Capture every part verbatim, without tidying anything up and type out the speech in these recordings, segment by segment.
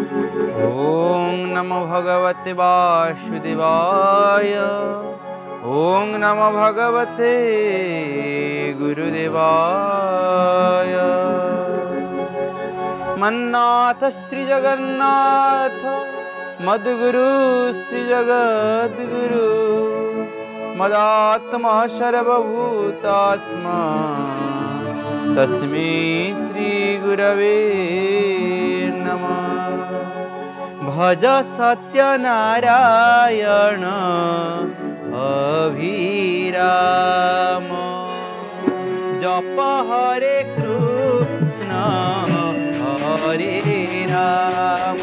ॐ नमो भगवते वासुदेवाय। ॐ नमो भगवते गुरुदेवाय। मन्नाथ श्री जगन्नाथ मद्गुरु श्री जगद्गुरु मदात्मा सर्वभूतात्मा तस्मै श्री गुरवे नमः। भज सत्यनारायण अभिराम जप हरे कृष्ण हरे राम।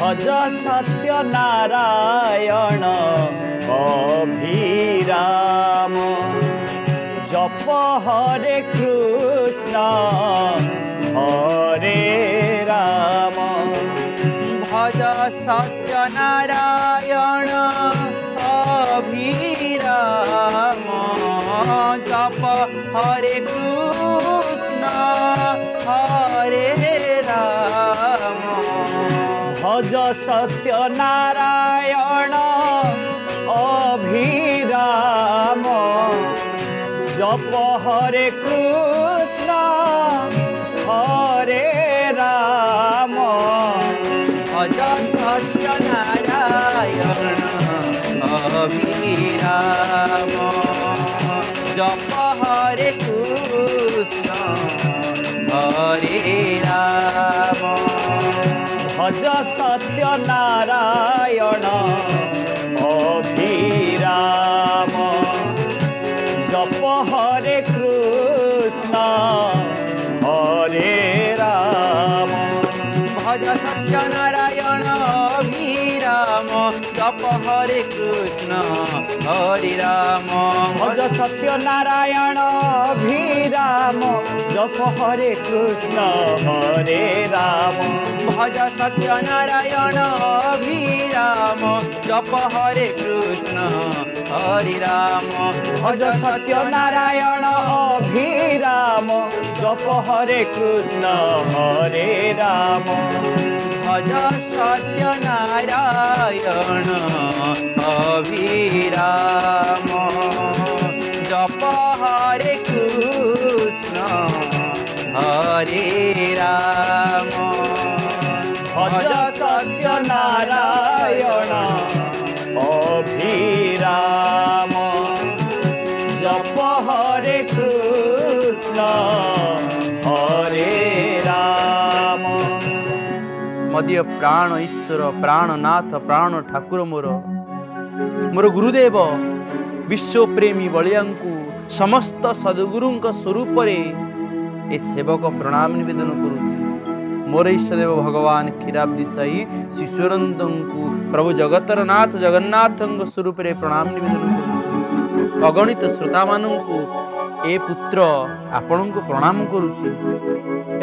भज सत्यनारायण अभिराम जप हरे कृष्ण हरे राम। भज सत्यनारायण अभिराम जप हरे कृष्ण हरे राम। भज सत्यनारायण अभिराम जप हरे कृष्ण हरे राम। भज सत्यनारायण अभिराम जप हरे कृष्ण हरे राम। भज सत्यनारायण अभिराम जप हरे कृष्ण हरे राम। भज सत्यनारायण अभिराम जप हरे कृष्ण हरे राम। भज सत्यनारायण अभिराम जप हरे कृष्ण हरे राम। भज सत्यनारायण अभिराम जप हरे कृष्ण हरे राम। भज सत्यनारायण अभिराम जप हरे कृष्ण हरे राम। भज सत्यनारायण अभिराम जप हरे कृष्ण हरे राम। भज सत्यनारायण अभिराम जप हरे कृष्ण हरे राम। मदीय प्राण ईश्वर प्राणनाथ प्राण ठाकुर मोर मोर गुरुदेव विश्वप्रेमी बलियांकु समस्त सद्गुरुंक स्वरूप ए सेवक प्रणाम निवेदन करुछि। मोर ईश्वरदेव भगवान खीराब्दी साई शिशुरंदंकु प्रभु जगतर नाथ जगन्नाथंक स्वरूप प्रणाम निवेदन करुछि। अगणित श्रोता मानंकु ए पुत्र आपणंकु प्रणाम करुछि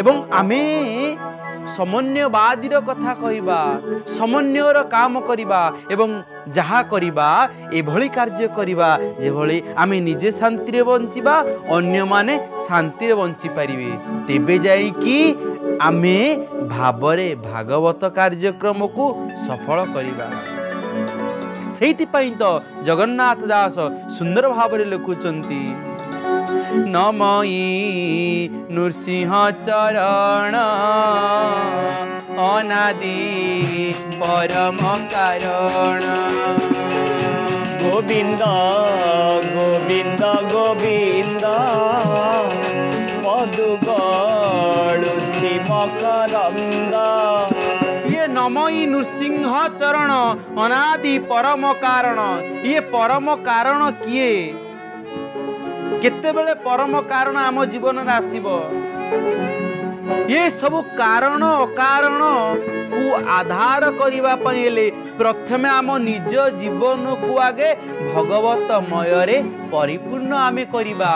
एवं आमे समन्वयवादीर कथा कहिबा समन्वयर काम करिबा एवं जहा करिबा एभली कार्य करिबा जेभली आमे निजे शांति बंचिबा अन्य माने शांति बंची पारिबे तेबे जाई कि आमे भाबरे भागवत कार्यक्रम को सफल करिबा। सेति पई तो जगन्नाथ दास सुंदर भाबरे लिखुचंती नमयि नृसिंह चरण अनादि परम कारण गोविंद गोविंद गोविंद पदुगणु शिव करंद। ये नमयि नृसिंह चरण अनादि परम कारण, ये परम कारण किए केते बेले परम कारण आम जीवन आसब ये सब कारण अकारण को आधार करने प्रथम आम निज जीवन को आगे भगवतमय रे परिपूर्ण आमे करिबा।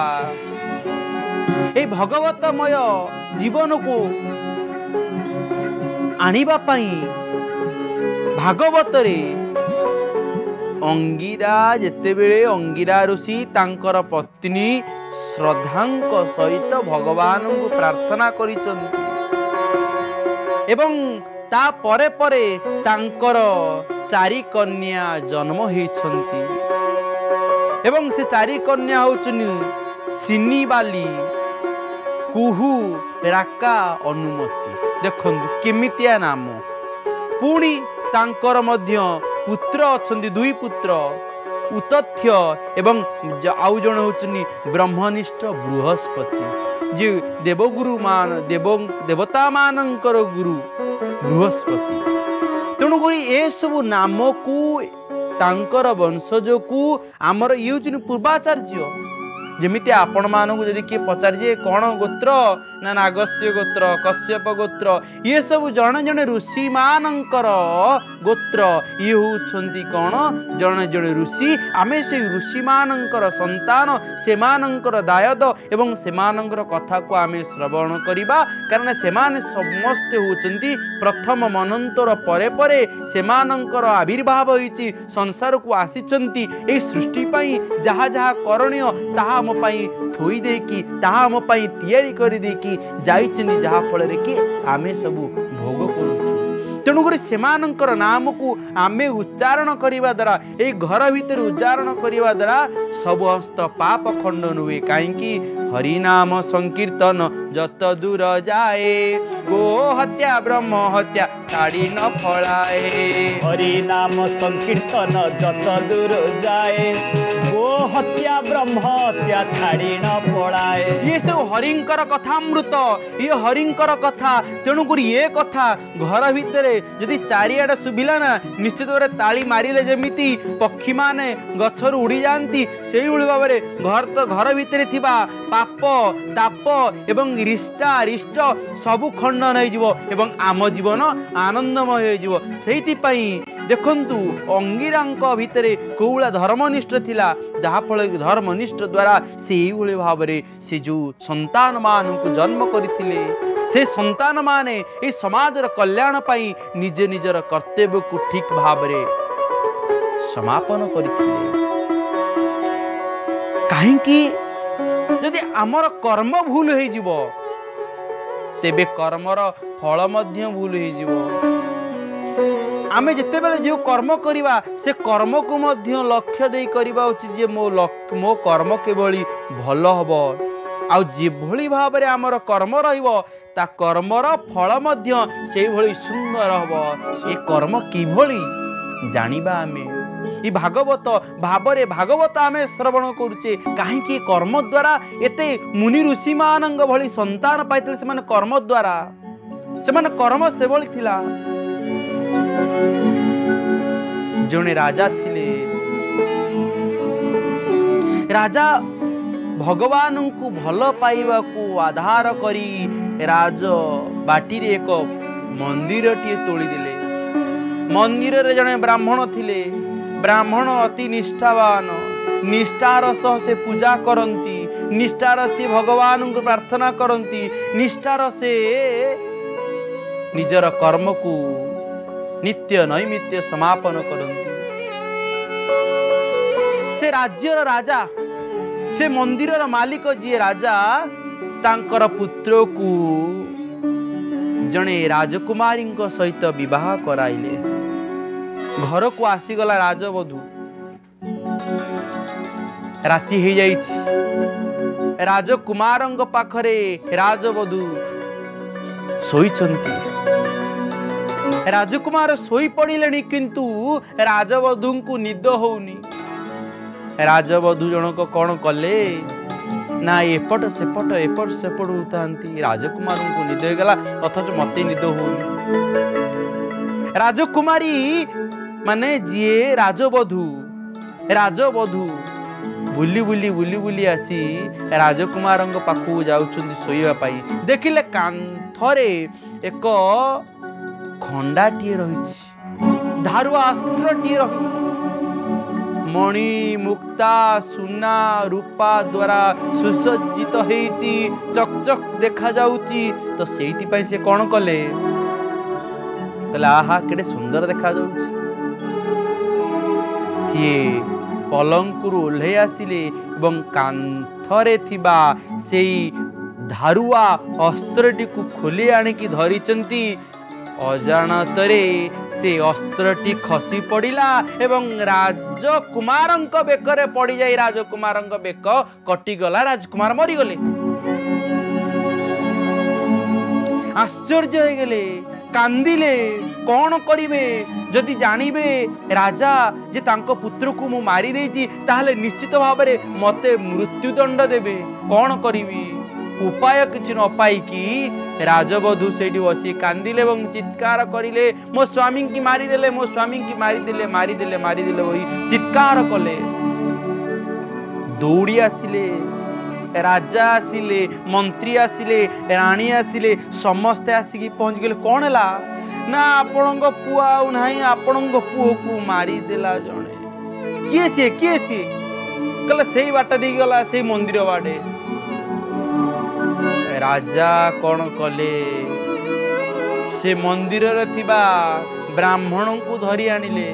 ए भगवतमय जीवन को आनिबा पई भागवत रे अंगीरा जिते बेले अंगीरा ऋषि तांकर पत्नी श्रद्धांक सहित भगवान को प्रार्थना करिसंती एवं ता परे परे तांकर चारि कन्या जन्म होइछन्ति एवं से चारि कन्या होचुनी सिनीबाली कुहू राका अनुमति। देखंतु केमितिया नाम पुणी तांकर मध्य पुत्र अच्छन्ति दुई पुत्र उतथ्य एवं आउ जन होचुनी ब्रह्मनिष्ठ बृहस्पति जे देवगुरु मान देव देवता मानकर गुरु बृहस्पति। तेणुकरी ए सब नाम को तांकर वंशज को आमर ये पूर्वाचार्य जमीती आपण मानू जदि किए पचारे कौन गोत्र ना नागस्य गोत्र कश्यप गोत्र ये सब जड़े जड़े ऋषि मानकर गोत्र ये होती कौन जड़े जड़े ऋषि आमे से ऋषि मानकर संतान से मानकर दायद एवं से मानकर कथा को आम श्रवण करवा कारण से समस्ते होती प्रथम मनंतर परे परे से मानकर आविर्भाव होती संसार को आसीचंती ए सृष्टि पई जहा जहा करणीय ताहा मो पई थोई दे की ताहा मो पई तयारी करि दे की जाइचनी जहा फल रे की आमे सबु भोग करू। तेणुकर से मानकर नाम को आमे उच्चारण करने द्वारा ये घर भीतर उच्चारण करने द्वारा सबहस्त पाप खंडन हुए कहीं हरिनाम संकीर्तन जत दूर जाए गो हत्या ब्रह्म हत्या ताड़ी न फलाए। हरिनाम संकीर्तन जत दूर जाए गो हत्या ब्रह्म हत्या छाड़ी न फलाए। ये सब हरिंकर कथा अमृत ये हरिंकर कथा। तेणुकरी ये कथा घर भीतर जदि चारिआडे सुभिला ना निश्चित भाव में ताली मारे जमी पक्षी मैने गचर उड़ी जाती से भाव में घर तो घर भीतर थिबा पाप ताप एवं रिष्टा रिष्ट सबू खंडन एवं आम जीवन आनंदमय हो। देखंतु अंगिरांक भितरे कौला धर्मनिष्ठ थिला जहाँफल धर्मनिष्ठ द्वारा से भाव में से जो संतान मानू जन्म करथिले से संतान माने ए समाजर कल्याण पाई निजे निजर कर्तव्य को ठीक भाव में समापन करथिले। काहेकि यदि आमर कर्म भूल हो तेबे कर्मर फल मध्य भूल हो आमे जिते बेले जो कर्म करिवा से कर्म को मध्य लक्ष्य दे करिवा उचित जे मो लक्ष्य मो कर्म केवली भल हबो आ जेभली भाव में आमर कर्म रहिबो ता कर्मर फल मध्य से भली सुंदर हबो। से कर्म किभली जानिबा आमे ये भागवत भावरे भागवत आम श्रवण करुचे कहीं कर्म द्वारा एते मुनि ऋषि मान भली संतान पाई से कर्म द्वारा से कर्म से भली थिला। जने राजा थिले राजा भगवान को भल पाइबा को आधार करी राज बाटी रे एक मंदिर टिए तोली दिले। मंदिर रे जने ब्राह्मण थिले ब्राह्मण अति निष्ठावान निष्ठार सह से पूजा करती निष्ठार से भगवान को प्रार्थना करती निष्ठार से निजर कर्म को नित्य नैमित्य समापन करती। से राज्यर राजा से मंदिरर मालिक जी राजा तांकर पुत्र को जने राजकुमारी सहित विवाह कराइले। घर को आसीगला राजवधू राति हो जाइछि राजकुमार पाखरे राजवधू सोइछन्ति राजकुमार सोई पड़िलेनी किंतु राजवधू को निद होउनी। राजवधू जनक कौन कले ना एपट सेपट एपट सेपट होतांती राजकुमार को निद होइगला अथच मते निद होउनी। राजकुमारी माने जिए राजवधू राजवधू बुली बुली बुली बुली आसी राजकुमार पाखु जाउछन्ती सोइबा पाई देखिले कांथरे एक खंडाटीए रहिछि धारुआ अस्त्रटीए रहिछि मणि मुक्ता सुना रूपा द्वारा सुसज्जित होइछि चकचक देखा जाउछि। तो सेइति पाई से कोन कले कला आहा केडे सुंदर देखा जाउछि। ये पलंकुरु ओह्लै आसिले एवं कांथरे थिबा सेई धारुआ अस्त्रटी को खोली आनिकी धरिचंती अजाणतरे से अस्त्रटी खसी पड़ा एवं राजकुमार बेकरे पड़ जाए राजकुमार बेक कटिगला। राजकुमार मरीगले। आश्चर्य हो गले, कांदिले, कौन करिवे जदि जानिबे राजा जे तांको पुत्र को मु मारी देछि ताहले निश्चित भाव में मते मृत्युदंड देबे। कौन करिवी उपाय किछि न पाई कि राजबधू सेठी बसी कांदिले और चित्कार करिले, मो स्वामी की मारीदेले, मो स्वामी की मारीदेले मारीदेले मारीदेले वही चित्कार कले। दौड़ी आसिले, राजा आसिले, मंत्री आसिले, राणी आसिले, समस्ते आसिक पहुँच गले। कौन है ना आपण पुआ आउ नाही, आपण पुओ को मारीदेला जड़े। किए सी किए सी कहला से बाट दे गला से मंदिर बाटे। राजा कौन कले से मंदिर थिबा ब्राह्मण को धरी आनिले,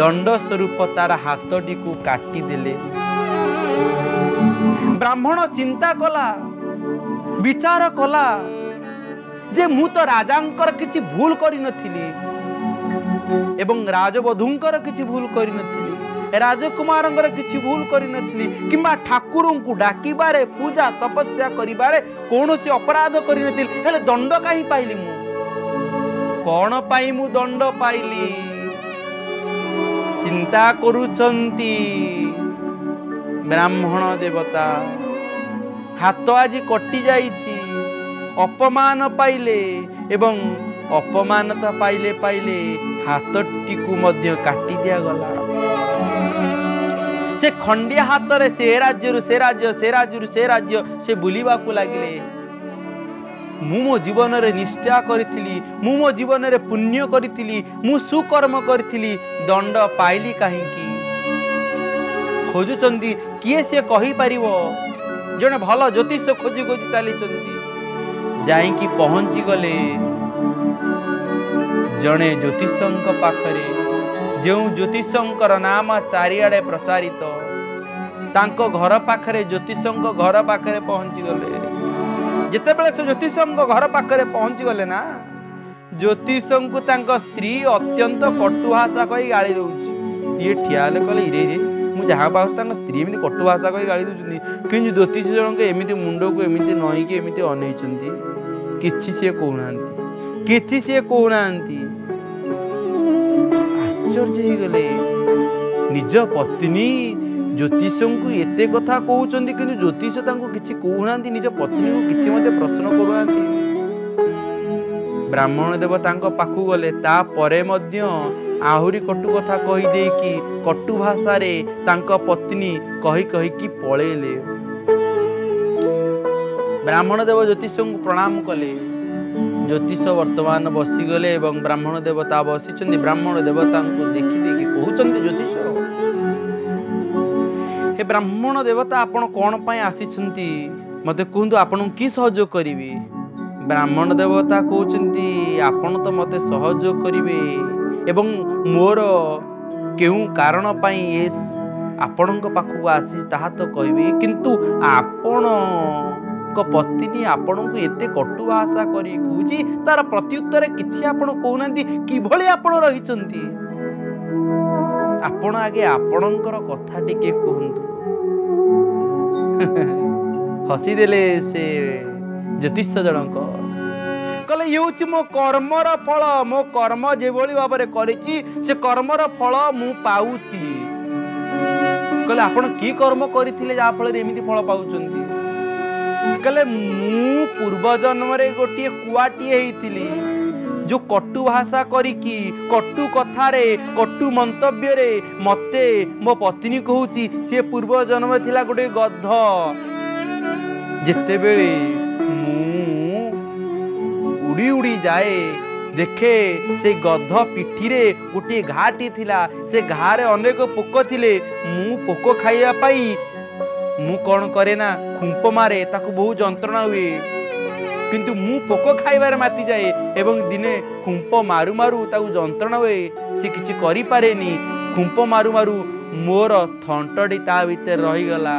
दंड स्वरूप तार हाथटी को काटी देले। ब्राह्मण चिंता कला, विचार कला जे मु तो राजांकर किछि भूल करि नथिली एवं राजबधूंकर किछि भूल करि नथिली, राजकुमारंकर किछि भूल करि नथिली, किबा ठाकुरंकु डाकिबारे पूजा तपस्या करिबारे कोनोसी अपराध करि नथिली। हेले दंड काहि पाइली मु? कोन पाई मु दंड पाइली? चिंता करूचंती ब्राह्मण देवता। हाथ आज कटि जाइछि, अपमान पाइले एवं अपमानता पाइले पाइले हाथटी को मध्य काटी दिया गला। से खंडिया हाथ रे से राज्य से राज्य से राज्य से राज्य से बुलवा को लगिले। मु मो जीवन रे निष्ठा करी, मु मो जीवन रे पुण्य करी, मु सुकर्म करी, दंड पाइली कहीं? खोजुंट किए से कही पार? जड़े भल ज्योतिष खोजी खोजी चली जाइंकी पहुंची गले जड़े ज्योतिषंक पाखरे। जो ज्योतिषंकर नाम चारिआड़े प्रचारित, तांको घर पाखरे ज्योतिषंक घर पाखरे पहुंची गले। जितेबेले से ज्योतिषंक घर पाखरे पहुंची गले ना, ज्योतिषंकु तांको स्त्री अत्यंत कटु भाषा कही गाली दउछि। ये ठियाले कहले रे रे मुझे जहाँ पाँच स्त्री एम कटु भाषा कही गाली दौरान कि ज्योतिष जनक एमती मुंड को एमती नईकि एमती अनईचंती किसी सी कहना किसी सी कहना। आश्चर्य हो गले, निज पत्नी ज्योतिष को एते कथा कहते कि ज्योतिष किसी कहना, निज पत्नी को किसी मत प्रश्न करना। ब्राह्मण देवता पाखु गले, तापरे मध्य आहुरी कटु कथा कहीदे कि कटु भाषा रे तांका पत्नी कही कही कि पळेले। ब्राह्मण देव ज्योतिष को प्रणाम कले। ज्योतिष वर्तमान बसीगले एवं ब्राह्मण देवता बसी। ब्राह्मण देवता को देखी देखी कहते ज्योतिष, हे ब्राह्मण देवता आपण कौन पाई आसीचंती मते कहतु, आपण की सहयोग करिवे? ब्राह्मण देवता कहते आपण तो मते सहयोग करिवे एवं मोर क्यों कारण ये आपण पाखक आसी ताहा तो कहे, किंतु आपण को पत्नी आपण को एते कटु भाषा करी कहूची तार प्रत्युत्तर किसी आपण कहना किभली आपण रही चंती? आपण आगे आपणकर कथा टिके कहतु। हसीदेले से ज्योतिष जनक कले, ये हूँ मो कर्मर फल, मो कर्म जो भाव में कर कर्मर फल मु पाऊची। कले आपण की कर्म करते जहाँफल एमती फल पाँच? कले मु पूर्व जन्म रे गोटे कुआटीए होती जो कटु भाषा करिकी कटु कथारे कटु मंतव्य मते मो पत्नी कहूची सी पूर्व जन्म थिला गोटे गध। जिते बेले उड़ी उड़ी जाए देखे से गध पिठी रे गोटे घाटी थिला, से घारे अनेक पोक थिले। मु पोक खाइया पाई मु कौन करे ना खुंप मारे, ताकु बहुत जंत्रणा हुए, किंतु मु पोक खाइबार माती जाए एवं दिने खुंप मारू मारू ताकु जंत्रणा हुए, से किछि करि पारेनी। खुंप मारू मारू मोर थंटडी ता भीतर रही गला।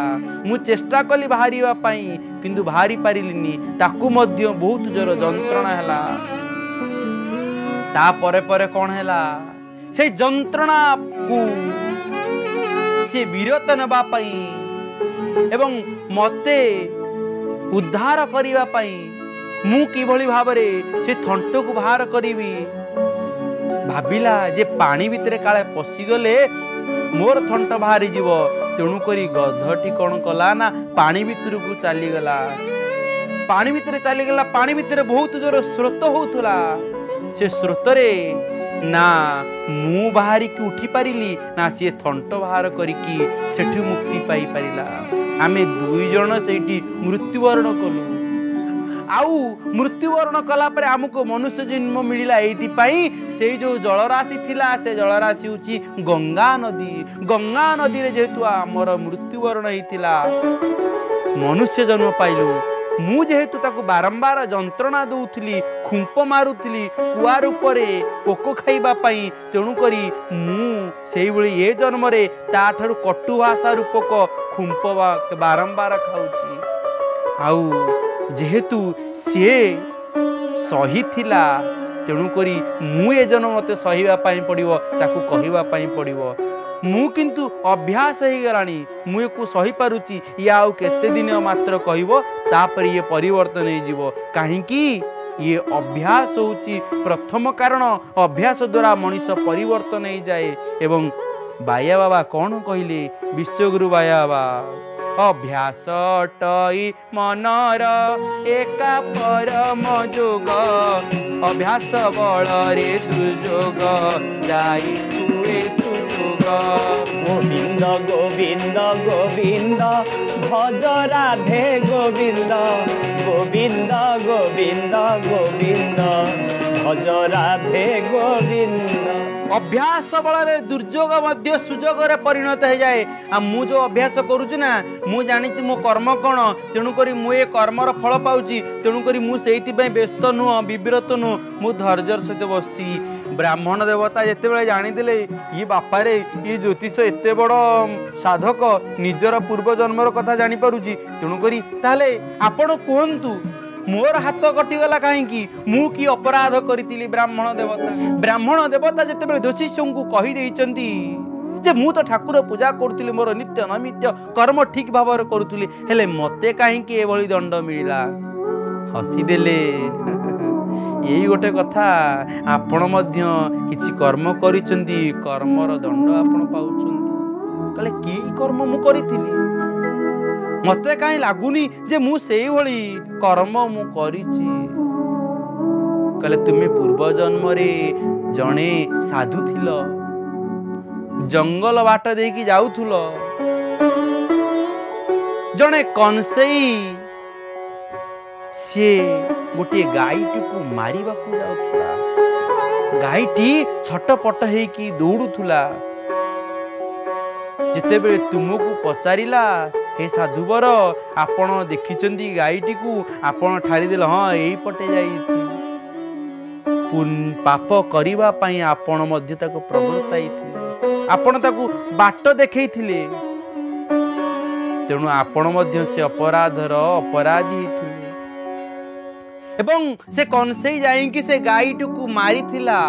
मु चेष्टा कली बाहरिबा पाई किंतु बाहरी पारिलिनी ताकु मध्य बहुत जोर जंत्रणा हैला। ता परे परे कौन हैला से जंत्रणा को से विरत नबा पई एवं मते उद्धार करिवा पई मु कि भली भाबरे से थंट को बाहर करीबी भाविला जे पानी भितरे काले पशिगले मोर थंट बाहरी जीव तेणु करी गधटी कौन कला ना पानी भीतर को चली गला। पानी भीतर चली गला पानी भीतर बहुत जोर स्रोत होतुला से स्रोत रे ना मु बाहरी की उठी पारिली ना सी थंट बाहर करिकी सेठी मुक्ति पाई पारिला। आमे दुई जन सेठी मृत्युवरण कलु आउ मृत्युवरण कला पर आमको मनुष्य जन्म मिलला एई से जो जलराशि थिला से जलराशि उची गंगा नदी। गंगा नदी रे जेतु आमर मृत्युवरण हेतिला मनुष्य जन्म पाइलु मु जेहेतु ताको बारंबार जंत्रणा दौली खुंप मारुली कुआर उपरे पोक खाइबा पाई तेणुकरी मु सेई भली ए जन्म रे ताठारु कटु भाषा रूपक खुंप बारंबार खाऊची। आउ जेहेतु से सही थिला तेणुकरी मु ए जन्म मते सहीबा पाई पड़िवो ताको कहिबा पाई पड़िवो। मु किंतु अभ्यास हो गलानी मुझे को सही पारुची या आउ केते दिन मात्र कहिवो तापर ये परिवर्तन हो जीवो काहेकि ये अभ्यास होची प्रथम कारण। अभ्यास द्वारा मनुष्य परिवर्तन हो जाए एवं बाया बाबा कौन कहले विश्वगुरु बाया बाबा अभ्यास टई मनर एका परम जोग अभ्यास बल रे सुजोग जाई तुए गोविंद गोविंद गोविंद भज राधे गोविंद गोविंद गोविंद गोविंद भज राधे गोविंद। अभ्यास बल दुर्योग मध्य सुजोग रे परिणत हो जाए। आ मु जो अभ्यास करूछु ना मु जानि छी मो कर्म कोन तेणुकरी मु ए कर्मर फल पाउची तेणुकरी मु सेति पय व्यस्त नुह विव्रत नु मु धैर्यर सहित बसची। ब्राह्मण देवता जितेबाला जानीदे ये बापा रे ये ज्योतिष एत बड़ साधक निजर पूर्वजन्मर कथा जानीपुची तेणुकरी ताले आपण कहतु मोर हाथ कटिगला कहीं मु कि अपराध करी। ब्राह्मण देवता ब्राह्मण देवता जितेबाला ज्योतिष को कहीदे जे मु तो ठाकुर पूजा करुली मोर नित्य नैमित्य कर्म ठीक भाव करुली हेले मते कहीं एभली दंड मिलला। हसीदेले यही गोटे कथा आपण मध्य किछि कर्म करिसंती कर्मर दंड आपण पाउचंती कले की कर्म मु करितिली मते काई लागुनी जे मु सेही भली कर्म मु करिछि कले तुमे पूर्व जन्म रे जणे साधु थिल जंगल बाट देकी जाउथुल जणे कंसेई से गोटे गाईटी को मारिबा को जाउथुला गाईटी छटपट हेकी दौड़ुथुला जेतेबेले तुमको पचारिला हे साधुवर आपण देखिचंदी गाईटी को आपण ठारी देला हां एई पटे जाईची पुन पाप करिवा पई आपण मध्ये ताको प्रवृत्ताइथिले आपण ताको बाट देखैथिले तेणु आपण मध्ये से अपराधर अपराधी थिले एवं से कौनसे जाएंगी से गाईटी को मारी थिला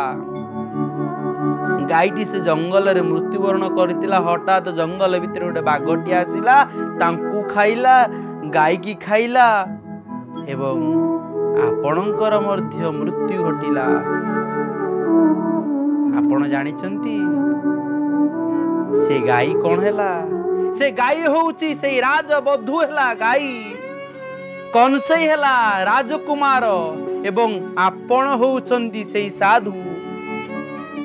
गाईटी से जंगल रे मृत्युवरण करितिला। हठात जंगल भितर गोटे बाघटी आसिला तांकू खाइला गाई की खाइला एवं आपणकर मध्य मृत्यु घटिला। आपण जानिचंती से गाई कौन हैला से गाई होउची से राजबधू हैला गाई कंसे हैला राजकुमार एवं आपण होउचंदी सेई साधु।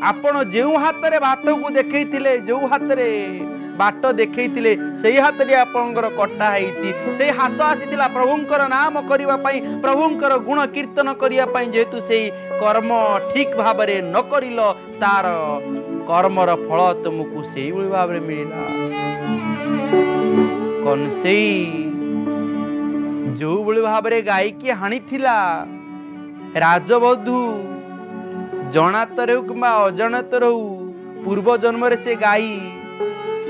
आपण जे हाथ रे बाट को देखैतिले जो हाथ रे बाट देखैतिले सेई हाथ रे आपणकर कटा हैछि सेई हाथ आसीतिला प्रभुंकर नाम करिवा पई प्रभुंकर गुण कीर्तन करिवा पई जेतु सेई कर्म ठीक भाबरे न करिलो तार कर्मर फल तुमको सेई भाबरे मिलिला। कंसे जो भली भाव गाई की हाणी थिला राजबधू जनातर हो कि अजनातर हो पूर्व जन्म रे से गाई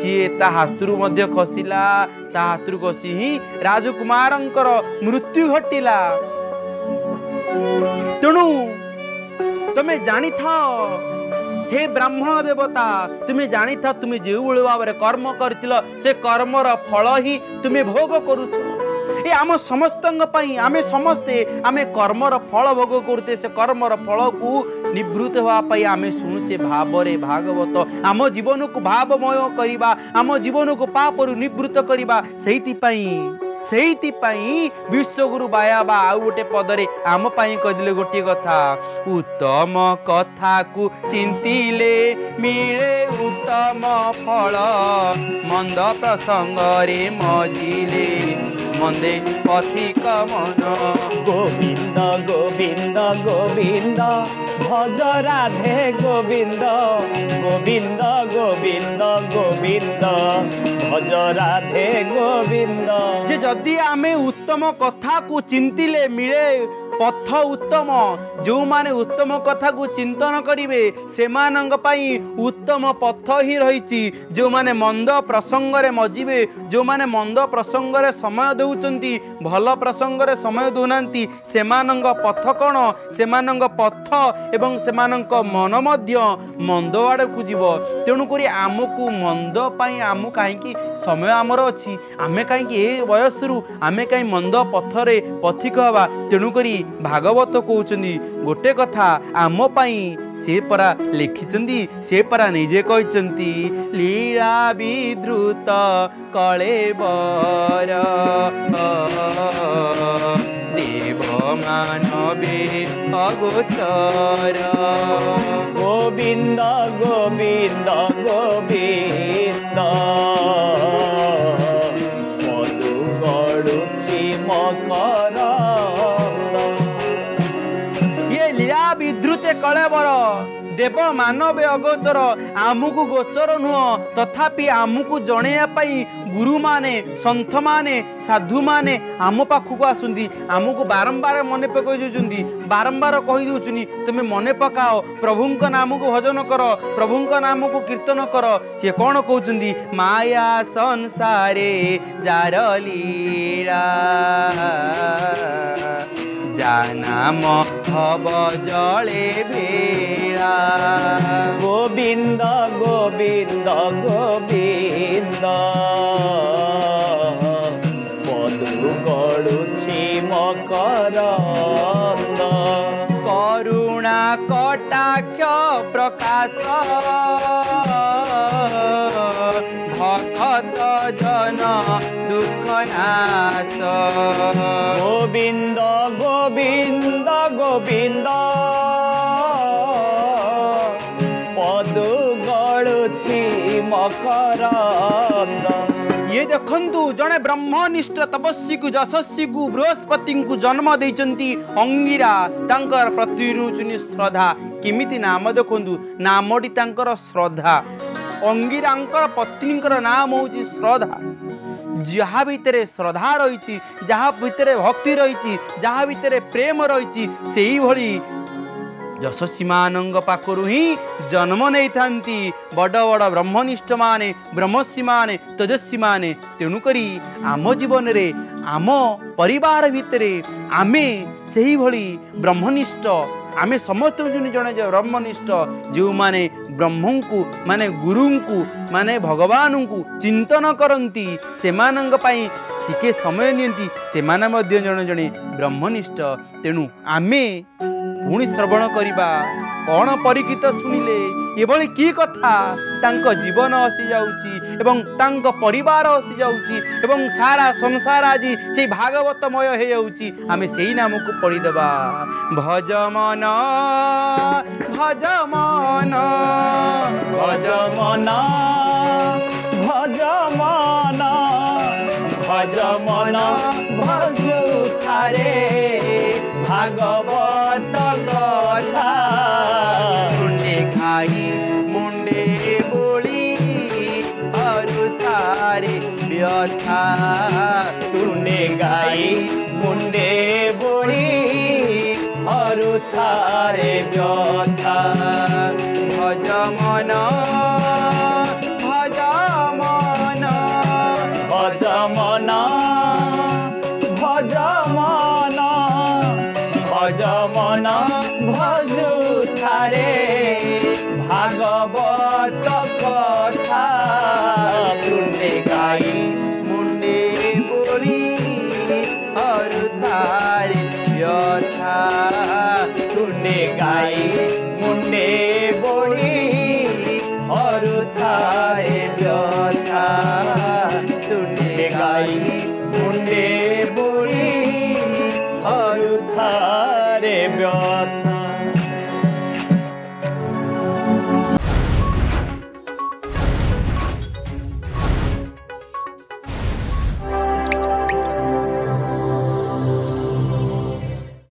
सीए ता हाथरू मध्य खसिला ता हाथरू खसी ही राजकुमारंकर मृत्यु घटिला। तेणु तुम्हें जानी था हे ब्राह्मण देवता तुम्हें जानी था तुम्हें जो भाव में कर्म कर से कर्मर फल ही तुम्हें भोग करुच। ये आम समस्त आमे समस्ते आमे कर्मर फल भोग करते से कर्मर फल को निवृत्त होगापाई आमे शुणुचे भावरे भागवत। आम जीवन को भावमय करवा आम जीवन को पापरू निवृत्त करवा सेइतिपाई विश्वगुरु बायाबा आउ गोटे पदरे आम पाई कहिले गोटे कथा उत्तम कथा को चिंतिले मिले उत्तम फल मंद प्रसंग रे मजिले मंदे पथिक मन गोविंद गोविंद गोविंद भज राधे गोविंद गोविंद गोविंद गोविंद भज राधे गोविंद। जे जदि आमे उत्तम कथा को चिंतिले मिले पथ उत्तम जो माने उत्तम कथा को चिंतन करिवे से मानंग पाई उत्तम पथ ही रही। जो माने मंद प्रसंग रे मजिबे जो माने मंद प्रसंग रे समय देउचंती भल प्रसंग रे समय दोनांती से मानंग पथ कोन से मानंग पथ एवं से मानंग मन मध्य मंद आड़े को जीव। तेणु करी आमको मंद पाई आम काहेकी समय आमर अछि आमे काहेकी ए वयसरू आमे काई मंद पथरे पथिक हवा। तेणु करी भागवत कहउचंदी गोटे कथा आम पाई से परा लिखिचंदी से परा निजे कहचंदी लीला विद्रुत कलेवर देव मानवे अगोचर गोविंद गोविंद गोविंद मधु गडुछि मकर ये लीला विद्रुते कलेवर देव मानव अगोचर आमुकु गोचर नुह तथापि आमुकु जणैया पाई गुरु माने संत माने साधु माने आम पाखक आसुंदी आमुकु बारंबार मन पकई जोचुंदी बारंबार कहि दोचुनी तुमे मन पकाओ प्रभुंक नाम को भजन कर प्रभुंक नाम को कीर्तन कर। से कोन कहउचुंदी माया संसारे जार लीला नाम हब जले भेड़ा गोविंद गोविंद गोविंद मधु गडुछि मकर करुणा कटाक्ष प्रकाश भक्त जन दुख नाश गोविंद गोविंद गोविंद पदु गडुछि मकर। ये देखंतु जड़े ब्रह्मनिष्ठ तपस्वी को यशस्वी को बृहस्पति को जन्म देइचंती अंगिरा तांकर प्रतिरुचुनी श्रद्धा किमिति नाम देखंतु नामटी तांकर श्रद्धा अंगिरांकर पत्नीकर नाम होउची श्रद्धा। जहाँ भितर श्रद्धा रही जहाँ भितर भक्ति रही जहाँ भितर प्रेम रही से भली यशस्वी मानंग पाखरु ही जन्म नहीं था बड़ बड़ ब्रह्मनिष्ठ माने ब्रह्मसी माने तेजस्वी माने। तेणुकरी आम जीवन रे आम परिवार भितर आमे से भली ब्रह्मनिष्ठ आमे समस्त जने ब्रह्मनिष्ठ जो माने ब्रह्म को माने गुरु को माने भगवान को चिंतन करती से मानंग पाई टिके समय नियंती से माने मध्य जने जने ब्रह्मनिष्ठ। तेणु आमे पुणी श्रवण करवा कौन परिकित सुनिले एभली की कथा तांको जीवन हसी जाउची एवं तांको परिवार हसी जाउची एवं सारा संसार आज से भागवतमय हो जाउची। आमे सेही नाम को पढ़ी देवा भज मन भज मन भज मन भज मन भज मन भज उठारे भागवत कथा मुंडे खाई मुंडे बोली अरु थारे व्यथा तूने गाई मुंडे बोली अरु थारे व्यथा भज मन भज मन भरे